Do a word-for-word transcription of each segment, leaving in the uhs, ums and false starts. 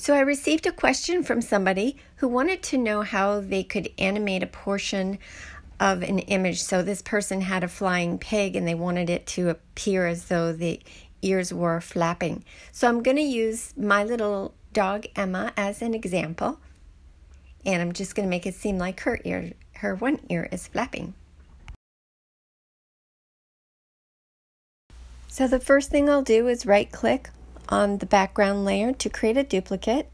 So I received a question from somebody who wanted to know how they could animate a portion of an image. So this person had a flying pig and they wanted it to appear as though the ears were flapping. So I'm going to use my little dog Emma as an example, and I'm just going to make it seem like her ear, her one ear is flapping. So the first thing I'll do is right click on the background layer to create a duplicate.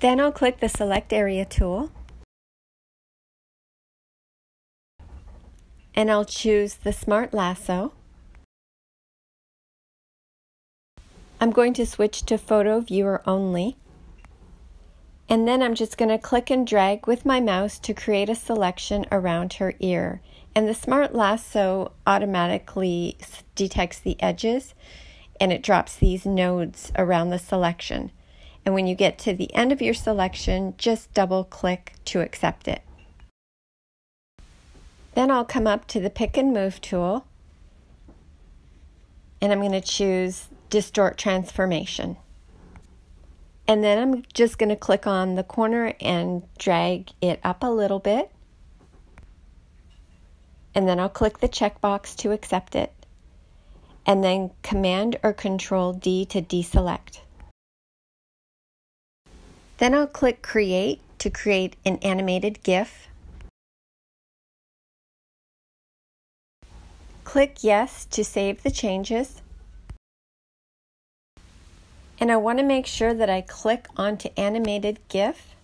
Then I'll click the Select Area tool, and I'll choose the Smart Lasso. I'm going to switch to Photo Viewer only, and then I'm just going to click and drag with my mouse to create a selection around her ear. And the Smart Lasso automatically detects the edges, and it drops these nodes around the selection. And when you get to the end of your selection, just double click to accept it. Then I'll come up to the Pick and Move tool, and I'm going to choose Distort Transformation. And then I'm just going to click on the corner and drag it up a little bit. And then I'll click the checkbox to accept it. And then Command or Control D to deselect. Then I'll click Create to create an animated GIF. Click Yes to save the changes. And I want to make sure that I click onto Animated GIF.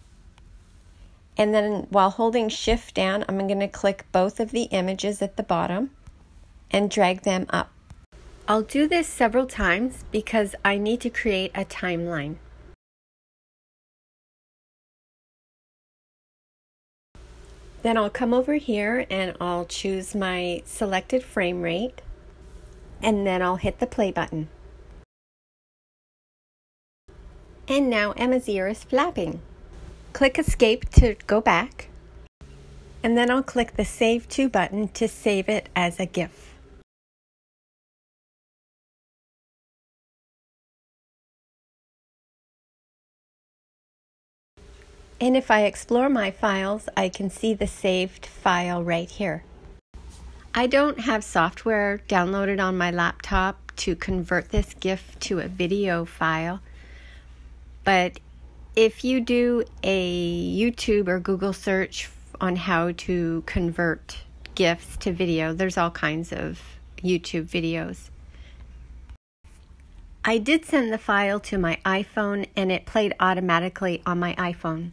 And then while holding Shift down, I'm going to click both of the images at the bottom and drag them up. I'll do this several times because I need to create a timeline. Then I'll come over here and I'll choose my selected frame rate, and then I'll hit the play button. And now Emma's ear is flapping. Click Escape to go back, and then I'll click the Save To button to save it as a GIF. And if I explore my files, I can see the saved file right here. I don't have software downloaded on my laptop to convert this GIF to a video file, but if you do a YouTube or Google search on how to convert GIFs to video, there's all kinds of YouTube videos. I did send the file to my iPhone, and it played automatically on my iPhone.